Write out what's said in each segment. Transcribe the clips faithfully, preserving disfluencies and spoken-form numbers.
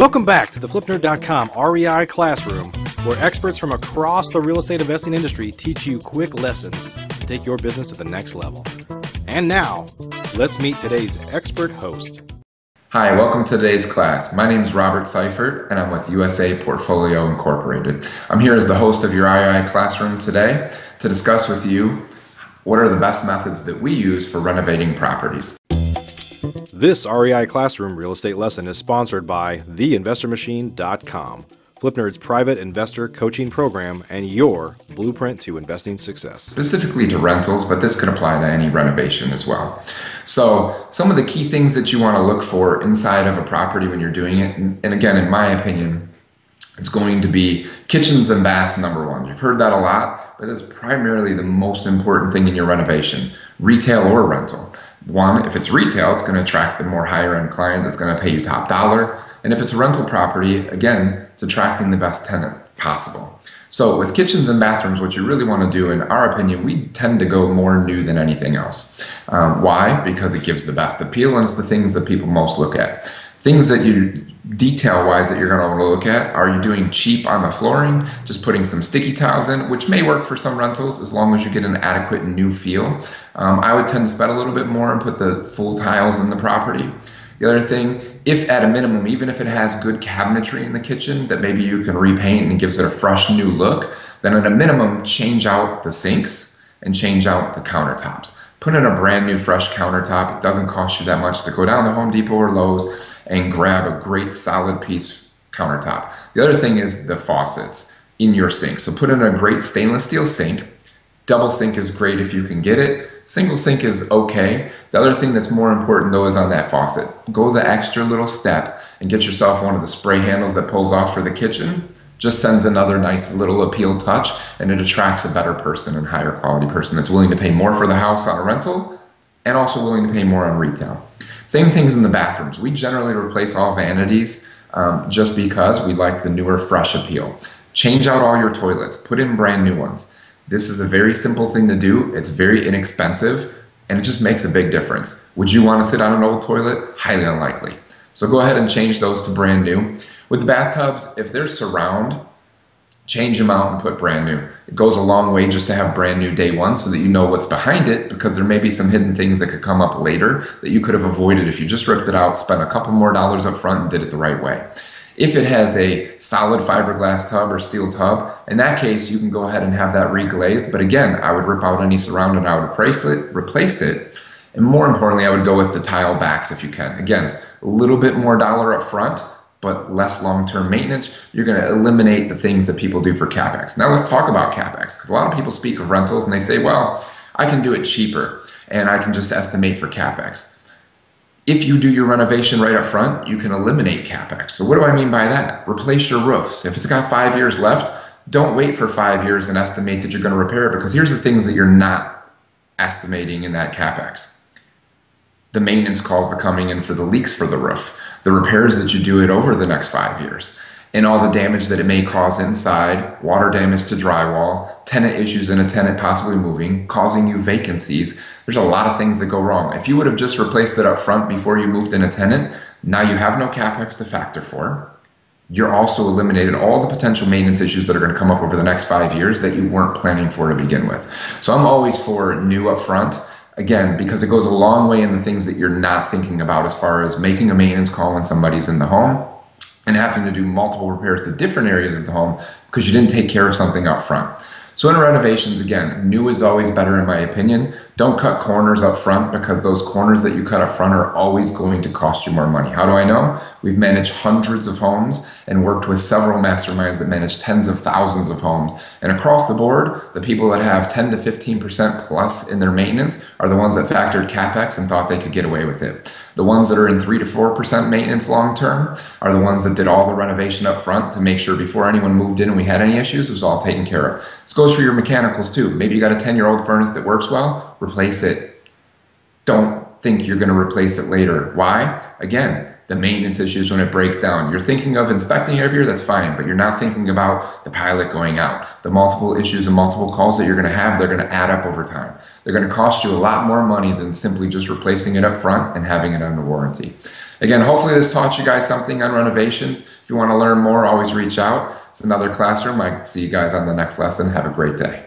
Welcome back to the Flip Nerd dot com R E I Classroom, where experts from across the real estate investing industry teach you quick lessons to take your business to the next level. And now, let's meet today's expert host. Hi, welcome to today's class. My name is Robert Syfert, and I'm with U S A Portfolio Incorporated. I'm here as the host of your R E I Classroom today to discuss with you what are the best methods that we use for renovating properties. This R E I Classroom real estate lesson is sponsored by the investor machine dot com, FlipNerd's private investor coaching program and your blueprint to investing success. Specifically to rentals, but this could apply to any renovation as well. So some of the key things that you want to look for inside of a property when you're doing it, and again, in my opinion, it's going to be kitchens and baths number one. You've heard that a lot, but it's primarily the most important thing in your renovation, retail or rental. One, if it's retail, it's going to attract the more higher-end client that's going to pay you top dollar. And if it's a rental property, again, it's attracting the best tenant possible. So with kitchens and bathrooms, what you really want to do, in our opinion, we tend to go more new than anything else. Um, why? Because it gives the best appeal, and it's the things that people most look at. Things that you detail-wise that you're going to want to look at, are you doing cheap on the flooring, just putting some sticky tiles in, which may work for some rentals as long as you get an adequate new feel. Um, I would tend to spend a little bit more and put the full tiles in the property. The other thing, if at a minimum, even if it has good cabinetry in the kitchen that maybe you can repaint and gives it a fresh new look, then at a minimum, change out the sinks and change out the countertops. Put in a brand new fresh countertop. It doesn't cost you that much to go down to Home Depot or Lowe's and grab a great solid piece countertop. The other thing is the faucets in your sink. So put in a great stainless steel sink. Double sink is great if you can get it. Single sink is okay. The other thing that's more important though is on that faucet. Go the extra little step and get yourself one of the spray handles that pulls off for the kitchen. Just sends another nice little appeal touch, and it attracts a better person and higher quality person that's willing to pay more for the house on a rental and also willing to pay more on retail. Same things in the bathrooms. We generally replace all vanities um, just because we like the newer, fresh appeal. Change out all your toilets. Put in brand new ones. This is a very simple thing to do. It's very inexpensive, and it just makes a big difference. Would you want to sit on an old toilet? Highly unlikely. So go ahead and change those to brand new. With the bathtubs, if they're surround, change them out and put brand new. It goes a long way just to have brand new day one so that you know what's behind it, because there may be some hidden things that could come up later that you could have avoided if you just ripped it out, spent a couple more dollars up front, and did it the right way. If it has a solid fiberglass tub or steel tub, in that case, you can go ahead and have that reglazed. But again, I would rip out any surround and I would replace it, replace it. And more importantly, I would go with the tile backs if you can. Again, a little bit more dollar up front, but less long-term maintenance. You're gonna eliminate the things that people do for CapEx. Now let's talk about CapEx, because a lot of people speak of rentals and they say, well, I can do it cheaper and I can just estimate for CapEx. If you do your renovation right up front, you can eliminate CapEx. So what do I mean by that? Replace your roofs. If it's got five years left, don't wait for five years and estimate that you're gonna repair it, because here's the things that you're not estimating in that CapEx. The maintenance calls that are coming in for the leaks for the roof, the repairs that you do it over the next five years, and all the damage that it may cause inside, water damage to drywall, tenant issues and a tenant possibly moving, causing you vacancies. There's a lot of things that go wrong. If you would have just replaced it up front before you moved in a tenant, now you have no CapEx to factor for. You're also eliminated all the potential maintenance issues that are going to come up over the next five years that you weren't planning for to begin with. So I'm always for new up front. Again, because it goes a long way in the things that you're not thinking about as far as making a maintenance call when somebody's in the home and having to do multiple repairs to different areas of the home because you didn't take care of something up front. So in renovations, again, new is always better in my opinion. Don't cut corners up front, because those corners that you cut up front are always going to cost you more money. How do I know? We've managed hundreds of homes and worked with several masterminds that manage tens of thousands of homes. And across the board, the people that have ten to fifteen percent plus in their maintenance are the ones that factored CapEx and thought they could get away with it. The ones that are in three to four percent maintenance long-term are the ones that did all the renovation up front to make sure before anyone moved in and we had any issues, it was all taken care of. This goes for your mechanicals too. Maybe you got a ten-year-old furnace that works well, replace it. Don't think you're gonna replace it later. Why? Again, the maintenance issues when it breaks down. You're thinking of inspecting every year, that's fine, but you're not thinking about the pilot going out. The multiple issues and multiple calls that you're gonna have, they're gonna add up over time. They're going to cost you a lot more money than simply just replacing it up front and having it under warranty. Again, hopefully this taught you guys something on renovations. If you want to learn more, always reach out. It's Another Classroom. I see you guys on the next lesson. Have a great day.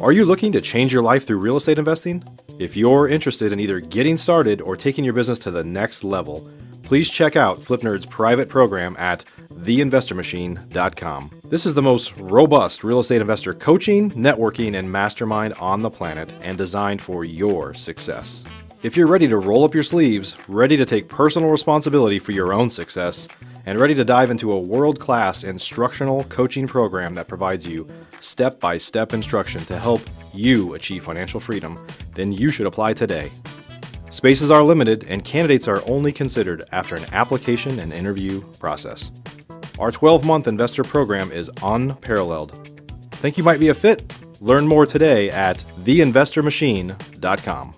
Are you looking to change your life through real estate investing? If you're interested in either getting started or taking your business to the next level, please check out FlipNerd's private program at the investor machine dot com. This is the most robust real estate investor coaching, networking, and mastermind on the planet, and designed for your success. If you're ready to roll up your sleeves, ready to take personal responsibility for your own success, and ready to dive into a world-class instructional coaching program that provides you step-by-step instruction to help you achieve financial freedom, then you should apply today. Spaces are limited and candidates are only considered after an application and interview process. Our twelve month investor program is unparalleled. Think you might be a fit? Learn more today at the investor machine dot com.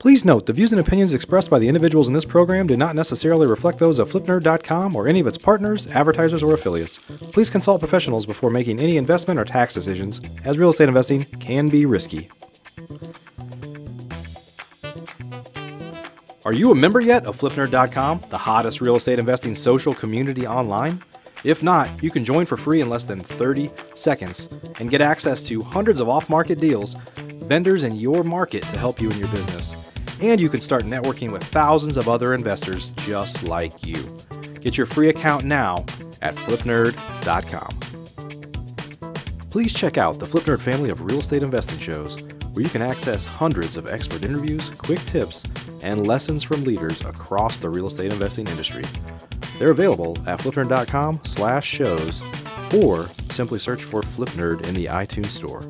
Please note, the views and opinions expressed by the individuals in this program do not necessarily reflect those of flip nerd dot com or any of its partners, advertisers, or affiliates. Please consult professionals before making any investment or tax decisions, as real estate investing can be risky. Are you a member yet of flip nerd dot com, the hottest real estate investing social community online? If not, you can join for free in less than thirty seconds and get access to hundreds of off-market deals, vendors in your market to help you in your business. And you can start networking with thousands of other investors just like you. Get your free account now at flip nerd dot com. Please check out the FlipNerd family of real estate investing shows, where you can access hundreds of expert interviews, quick tips, and lessons from leaders across the real estate investing industry. They're available at flip nerd dot com slash shows, or simply search for FlipNerd in the iTunes Store.